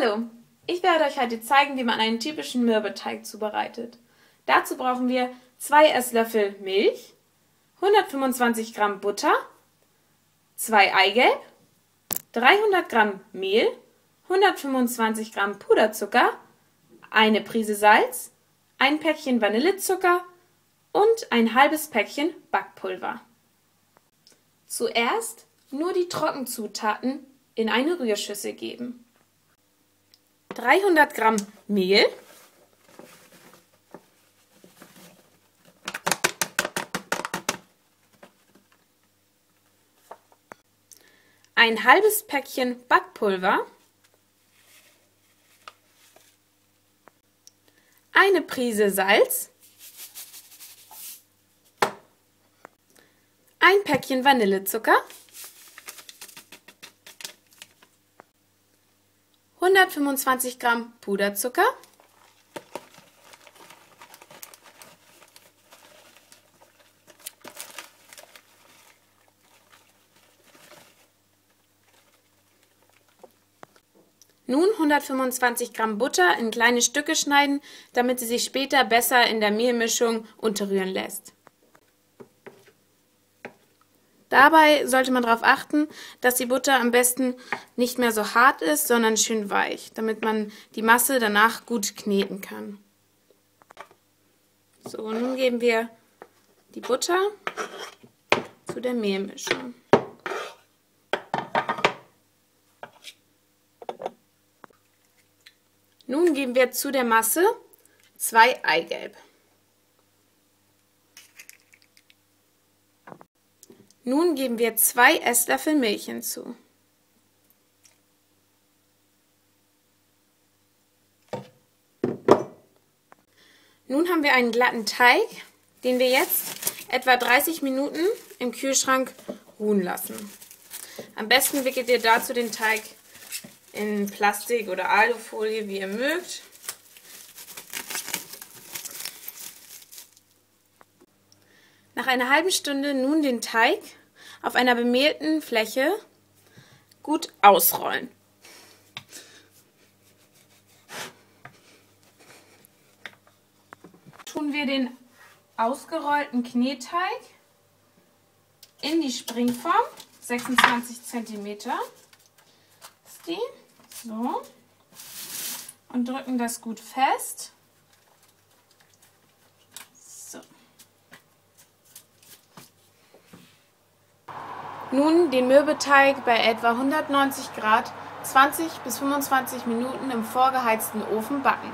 Hallo, ich werde euch heute zeigen, wie man einen typischen Mürbeteig zubereitet. Dazu brauchen wir 2 Esslöffel Milch, 125 Gramm Butter, 2 Eigelb, 300 Gramm Mehl, 125 Gramm Puderzucker, eine Prise Salz, ein Päckchen Vanillezucker und ein halbes Päckchen Backpulver. Zuerst nur die Trockenzutaten in eine Rührschüssel geben. 300 Gramm Mehl, 1 halbes Päckchen Backpulver, eine Prise Salz, ein Päckchen Vanillezucker, 125 Gramm Puderzucker, 125 Gramm Butter in kleine Stücke schneiden, damit sie sich später besser in der Mehlmischung unterrühren lässt. Dabei sollte man darauf achten, dass die Butter am besten nicht mehr so hart ist, sondern schön weich, damit man die Masse danach gut kneten kann. So, nun geben wir die Butter zu der Mehlmischung. Nun geben wir zu der Masse 2 Eigelb. Nun geben wir 2 Esslöffel Milch hinzu. Nun haben wir einen glatten Teig, den wir jetzt etwa 30 Minuten im Kühlschrank ruhen lassen. Am besten wickelt ihr dazu den Teig in Plastik oder Alufolie, wie ihr mögt. Nach einer halben Stunde nun den Teig auf einer bemehlten Fläche gut ausrollen. Tun wir den ausgerollten Knetteig in die Springform, 26 cm. So, und drücken das gut fest. So. Nun den Mürbeteig bei etwa 190 Grad 20 bis 25 Minuten im vorgeheizten Ofen backen.